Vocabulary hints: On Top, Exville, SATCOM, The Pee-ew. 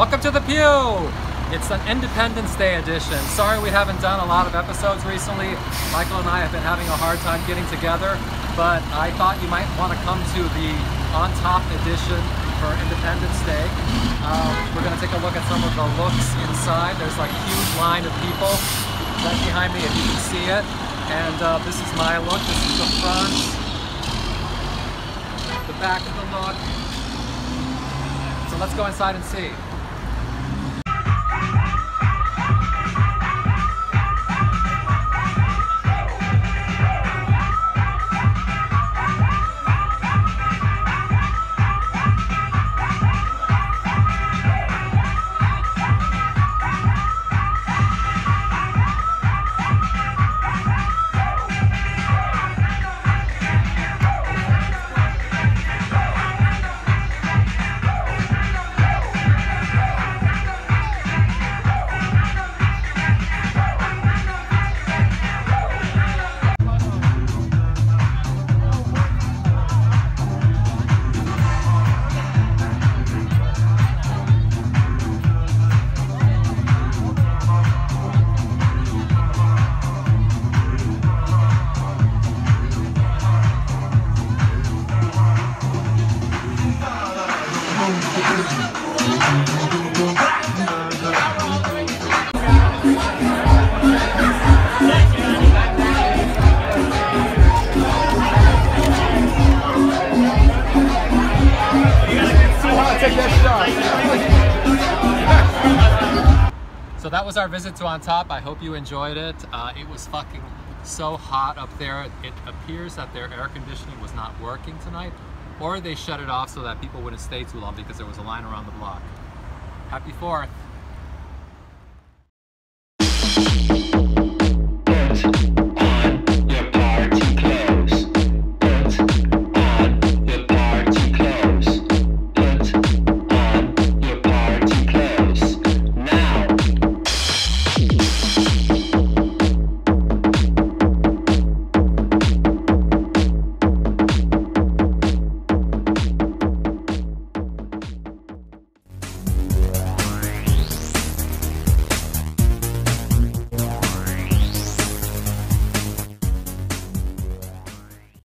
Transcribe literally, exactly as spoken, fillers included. Welcome to The Pee-ew! It's an Independence Day edition. Sorry we haven't done a lot of episodes recently. Michael and I have been having a hard time getting together, but I thought you might want to come to the On Top edition for Independence Day. Um, we're going to take a look at some of the looks inside. There's like a huge line of people right behind me if you can see it. And uh, this is my look. This is the front, the back of the look. So let's go inside and see. So that was our visit to On Top. I hope you enjoyed it. Uh, it was fucking so hot up there. It appears that their air conditioning was not working tonight, or they shut it off so that people wouldn't stay too long because there was a line around the block. Happy fourth.